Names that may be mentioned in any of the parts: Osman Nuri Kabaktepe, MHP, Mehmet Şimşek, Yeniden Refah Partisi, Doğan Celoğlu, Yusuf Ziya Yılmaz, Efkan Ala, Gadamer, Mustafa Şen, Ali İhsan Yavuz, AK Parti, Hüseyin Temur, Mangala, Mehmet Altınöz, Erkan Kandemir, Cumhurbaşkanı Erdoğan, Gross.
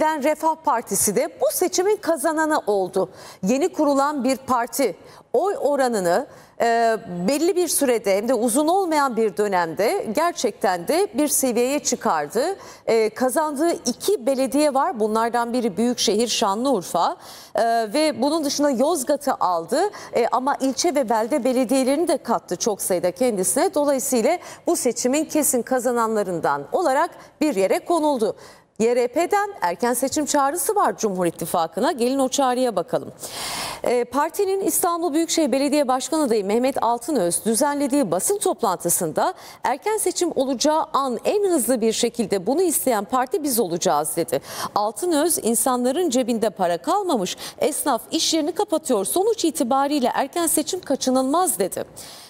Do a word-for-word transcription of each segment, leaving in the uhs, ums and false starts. Yeniden Refah Partisi de bu seçimin kazananı oldu. Yeni kurulan bir parti oy oranını e, belli bir sürede hem de uzun olmayan bir dönemde gerçekten de bir seviyeye çıkardı. E, kazandığı iki belediye var. Bunlardan biri büyükşehir Şanlıurfa e, ve bunun dışında Yozgat'ı aldı e, ama ilçe ve belde belediyelerini de kattı çok sayıda kendisine. Dolayısıyla bu seçimin kesin kazananlarından olarak bir yere konuldu. Y R P'den erken seçim çağrısı var Cumhur İttifakı'na. Gelin o çağrıya bakalım. E, partinin İstanbul Büyükşehir Belediye Başkanı adayı Mehmet Altınöz düzenlediği basın toplantısında erken seçim olacağı an en hızlı bir şekilde bunu isteyen parti biz olacağız dedi. Altınöz insanların cebinde para kalmamış, esnaf iş yerini kapatıyor, sonuç itibariyle erken seçim kaçınılmaz dedi.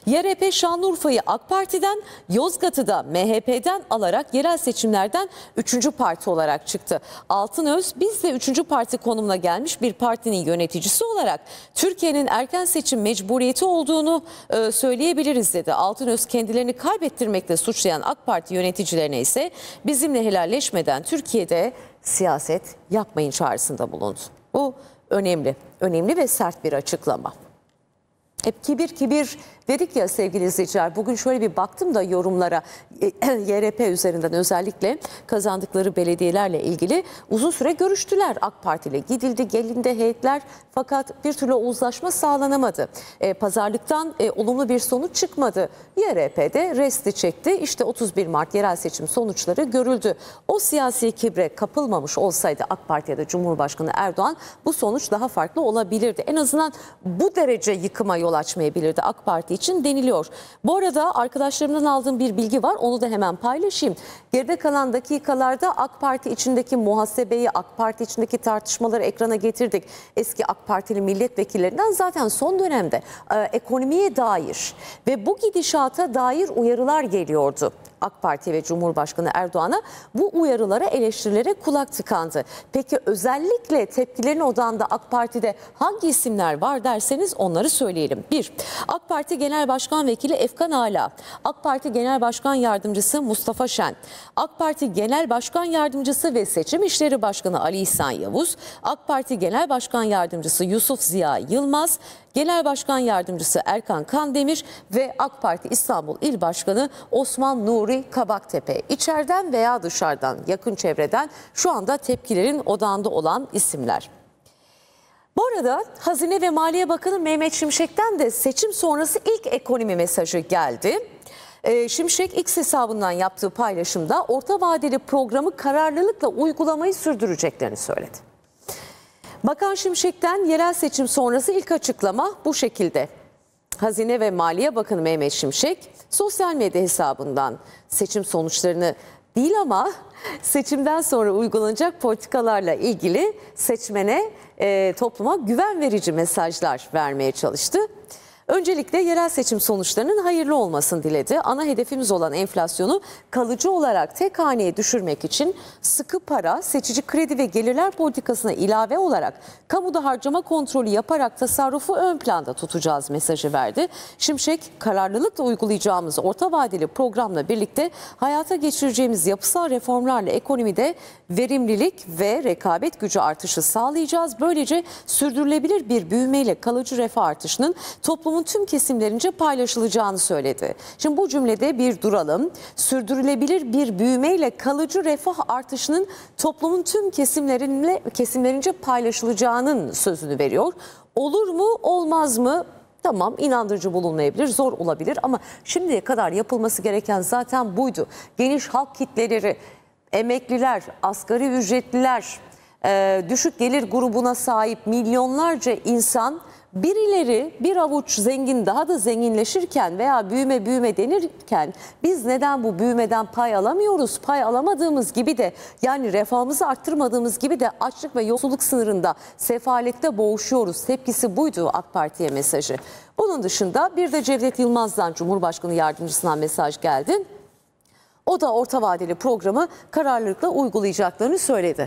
Y R P Şanlıurfa'yı AK Parti'den, Yozgat'ı da M H P'den alarak yerel seçimlerden üçüncü parti olarak çıktı. Altınöz biz de üçüncü parti konumuna gelmiş bir partinin yöneticisi olarak Türkiye'nin erken seçim mecburiyeti olduğunu e, söyleyebiliriz dedi. Altınöz kendilerini kaybettirmekle suçlayan AK Parti yöneticilerine ise bizimle helalleşmeden Türkiye'de siyaset yapmayın çağrısında bulundu. Bu önemli, önemli ve sert bir açıklama. Hep kibir kibir dedik ya sevgili izleyiciler. Bugün şöyle bir baktım da yorumlara Y R P üzerinden özellikle kazandıkları belediyelerle ilgili uzun süre görüştüler. AK Parti ile gidildi, gelindi heyetler fakat bir türlü uzlaşma sağlanamadı. E, pazarlıktan e, olumlu bir sonuç çıkmadı. Y R P'de resti çekti. İşte otuz bir Mart yerel seçim sonuçları görüldü. O siyasi kibre kapılmamış olsaydı AK Parti ya da Cumhurbaşkanı Erdoğan bu sonuç daha farklı olabilirdi. En azından bu derece yıkıma yol açmayabilirdi AK Parti için deniliyor. Bu arada arkadaşlarımdan aldığım bir bilgi var. Onu da hemen paylaşayım. Geride kalan dakikalarda AK Parti içindeki muhasebeyi, AK Parti içindeki tartışmaları ekrana getirdik. Eski AK Partili milletvekillerinden zaten son dönemde e, ekonomiye dair ve bu gidişata dair uyarılar geliyordu. AK Parti ve Cumhurbaşkanı Erdoğan'a bu uyarılara, eleştirilere kulak tıkandı. Peki özellikle tepkilerin odağında AK Parti'de hangi isimler var derseniz onları söyleyelim. bir AK Parti Genel Başkan Vekili Efkan Ala, AK Parti Genel Başkan Yardımcısı Mustafa Şen, AK Parti Genel Başkan Yardımcısı ve Seçim İşleri Başkanı Ali İhsan Yavuz, AK Parti Genel Başkan Yardımcısı Yusuf Ziya Yılmaz, Genel Başkan Yardımcısı Erkan Kandemir ve AK Parti İstanbul İl Başkanı Osman Nuri Kabaktepe. İçeriden veya dışarıdan, yakın çevreden şu anda tepkilerin odağında olan isimler. Bu arada Hazine ve Maliye Bakanı Mehmet Şimşek'ten de seçim sonrası ilk ekonomi mesajı geldi. Şimşek X hesabından yaptığı paylaşımda orta vadeli programı kararlılıkla uygulamayı sürdüreceklerini söyledi. Bakan Şimşek'ten yerel seçim sonrası ilk açıklama bu şekilde. Hazine ve Maliye Bakanı Mehmet Şimşek sosyal medya hesabından seçim sonuçlarını değil ama seçimden sonra uygulanacak politikalarla ilgili seçmene, e, topluma güven verici mesajlar vermeye çalıştı. Öncelikle yerel seçim sonuçlarının hayırlı olmasını diledi. Ana hedefimiz olan enflasyonu kalıcı olarak tek haneye düşürmek için sıkı para, seçici kredi ve gelirler politikasına ilave olarak kamuda harcama kontrolü yaparak tasarrufu ön planda tutacağız mesajı verdi. Şimşek, kararlılıkla uygulayacağımız orta vadeli programla birlikte hayata geçireceğimiz yapısal reformlarla ekonomide verimlilik ve rekabet gücü artışı sağlayacağız. Böylece sürdürülebilir bir büyümeyle kalıcı refah artışının toplumun tüm kesimlerince paylaşılacağını söyledi. Şimdi bu cümlede bir duralım. Sürdürülebilir bir büyümeyle kalıcı refah artışının toplumun tüm kesimlerinle kesimlerince paylaşılacağının sözünü veriyor. Olur mu, olmaz mı? Tamam, inandırıcı bulunmayabilir, zor olabilir ama şimdiye kadar yapılması gereken zaten buydu. Geniş halk kitleleri, emekliler, asgari ücretliler, düşük gelir grubuna sahip milyonlarca insan birileri bir avuç zengin daha da zenginleşirken veya büyüme büyüme denirken biz neden bu büyümeden pay alamıyoruz? Pay alamadığımız gibi de, yani refahımızı arttırmadığımız gibi de açlık ve yoksulluk sınırında, sefalette boğuşuyoruz. Tepkisi buydu AK Parti'ye mesajı. Bunun dışında bir de Cevdet Yılmaz'dan, Cumhurbaşkanı Yardımcısından mesaj geldi. O da orta vadeli programı kararlılıkla uygulayacaklarını söyledi.